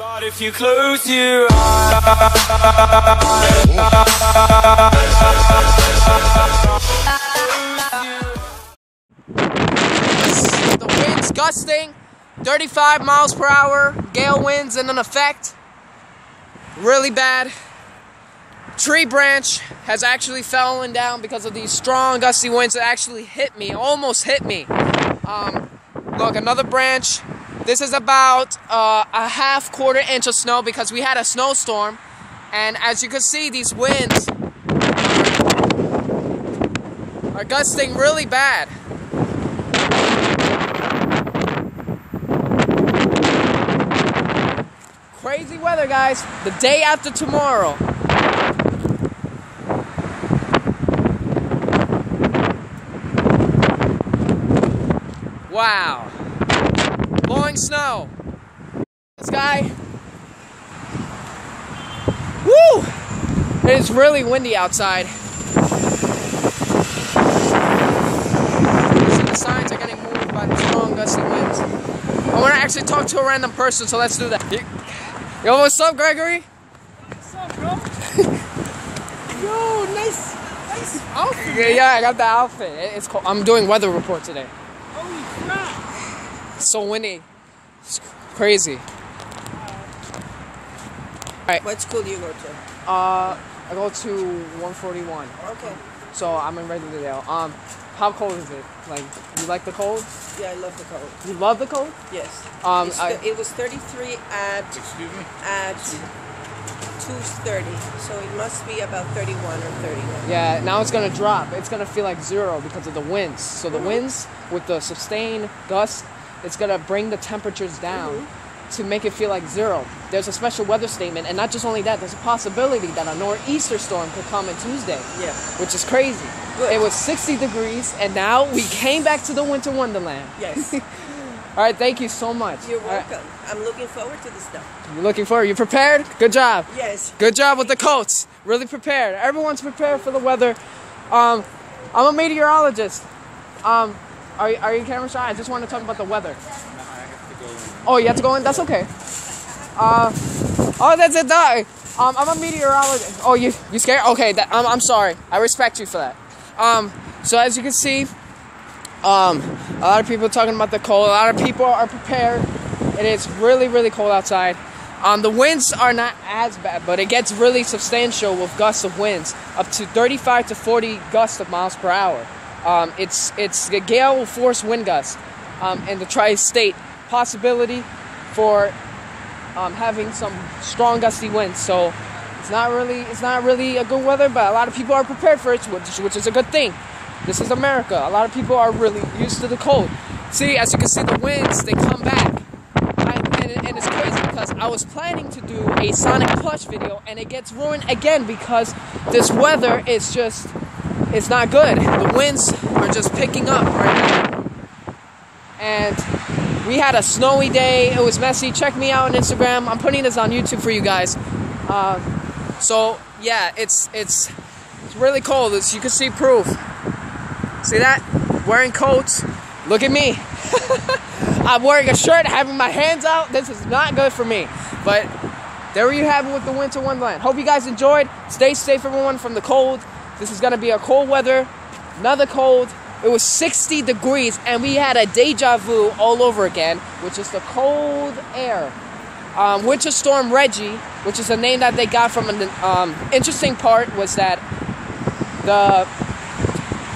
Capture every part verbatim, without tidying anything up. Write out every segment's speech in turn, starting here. But if you close your eyes. The wind's gusting, thirty-five miles per hour, gale winds in an effect. Really bad. Tree branch has actually fallen down because of these strong gusty winds that actually hit me, almost hit me. Um, look, another branch. This is about uh, a half quarter inch of snow because we had a snowstorm. And as you can see, these winds are gusting really bad. Crazy weather, guys. The day after tomorrow. Wow. Blowing snow. This guy. Woo! It is really windy outside. You see the signs are getting moved by the strong gusty winds. I want to actually talk to a random person, so let's do that. Yo, what's up, Gregory? What's up, bro? Yo, nice, nice outfit. Yeah, yeah, I got the outfit. It's cold. I'm doing weather report today. Holy crap! So windy. It's crazy. Alright. What school do you go to? Uh, I go to one forty-one. Okay. So I'm in Red Deerdale. Um, how cold is it? Like, you like the cold? Yeah, I love the cold. You love the cold? Yes. Um, I, it was thirty-three at, excuse me? At two thirty. So it must be about thirty-one or thirty-one. Yeah, now it's going to drop. It's going to feel like zero because of the winds. So the mm-hmm. winds with the sustained gust, it's going to bring the temperatures down mm-hmm. to make it feel like zero. There's a special weather statement, and not just only that, there's a possibility that a nor'easter storm could come on Tuesday, yeah. which is crazy. Good. It was sixty degrees, and now we came back to the winter wonderland. Yes. All right, thank you so much. You're welcome. Right. I'm looking forward to this stuff. You're looking forward. You prepared? Good job. Yes. Good job with the coats. Really prepared. Everyone's prepared for the weather. Um, I'm a meteorologist. Um... Are you, are you camera shy? I just want to talk about the weather. No, I have to go in. Oh, you have to go in? That's okay. Uh, oh, that's it. That, um, I'm a meteorologist. Oh, you you scared? Okay, that, I'm, I'm sorry. I respect you for that. Um, so as you can see, um, a lot of people are talking about the cold. A lot of people are prepared. It is really, really cold outside. Um, the winds are not as bad, but it gets really substantial with gusts of winds. Up to thirty-five to forty gusts of miles per hour. Um, it's it's the gale force wind gusts, um, and the tri-state possibility for um, having some strong gusty winds. So it's not really it's not really a good weather, but a lot of people are prepared for it, which, which is a good thing. This is America. A lot of people are really used to the cold. See, as you can see, the winds, they come back, I, and, and it's crazy because I was planning to do a Sonic plush video, and it gets ruined again because this weather is just. It's not good. The winds are just picking up right now. And we had a snowy day. It was messy. Check me out on Instagram. I'm putting this on YouTube for you guys. Uh, so yeah, it's it's it's really cold. As you can see, proof. See that? Wearing coats. Look at me. I'm wearing a shirt, having my hands out. This is not good for me. But there you have it with the Winter Wonderland. Hope you guys enjoyed. Stay safe, everyone, from the cold. This is going to be a cold weather, another cold. It was sixty degrees, and we had a deja vu all over again, which is the cold air. Um, Winter Storm Reggie, which is a name that they got from an um, interesting part, was that the,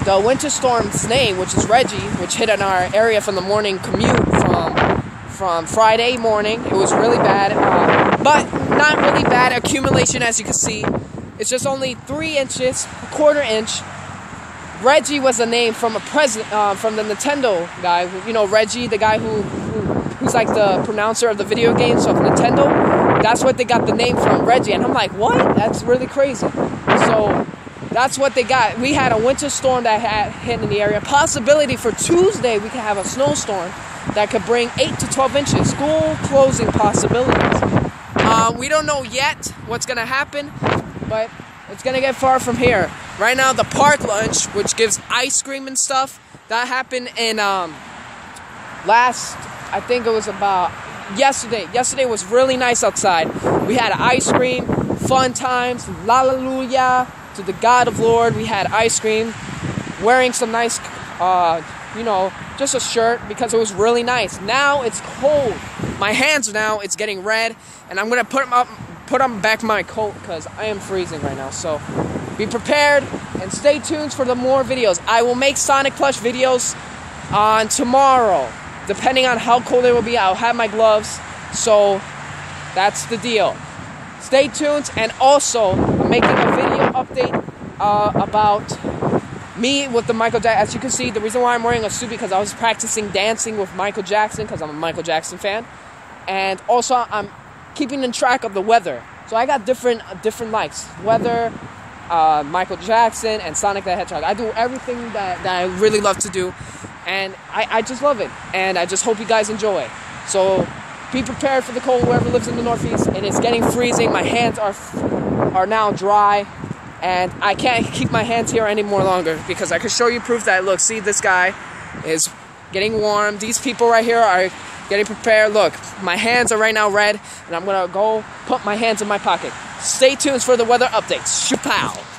the winter storm's name, which is Reggie, which hit in our area from the morning commute from, from Friday morning. It was really bad, um, but not really bad accumulation, as you can see. It's just only three inches, a quarter inch. Reggie was a name from a president, uh, from the Nintendo guy. Who, you know, Reggie, the guy who, who who's like the pronouncer of the video games of Nintendo. That's what they got the name from, Reggie. And I'm like, what? That's really crazy. So that's what they got. We had a winter storm that had hit in the area. Possibility for Tuesday we could have a snowstorm that could bring eight to twelve inches. School closing possibilities. Uh, we don't know yet what's going to happen. But it's going to get far from here. Right now, the park lunch, which gives ice cream and stuff, that happened in um, last, I think it was about yesterday. Yesterday was really nice outside. We had ice cream, fun times, hallelujah to the God of Lord. We had ice cream, wearing some nice, uh, you know, just a shirt because it was really nice. Now it's cold. My hands now, it's getting red, and I'm gonna put them up, put on back my coat because I am freezing right now. So be prepared and stay tuned for the more videos. I will make Sonic plush videos on tomorrow. Depending on how cold it will be, I'll have my gloves. So that's the deal. Stay tuned, and also I'm making a video update uh, about me with the Michael Jackson. As you can see, the reason why I'm wearing a suit because I was practicing dancing with Michael Jackson because I'm a Michael Jackson fan. And also I'm keeping in track of the weather. So I got different different likes. Weather, uh, Michael Jackson, and Sonic the Hedgehog. I do everything that, that I really love to do. And I, I just love it. And I just hope you guys enjoy. So be prepared for the cold wherever lives in the Northeast. It is getting freezing. My hands are are now dry. And I can't keep my hands here any more longer because I can show you proof that, look, see, this guy is getting warm. These people right here are getting prepared. Look, my hands are right now red, and I'm going to go put my hands in my pocket. Stay tuned for the weather updates. Shoo-pow.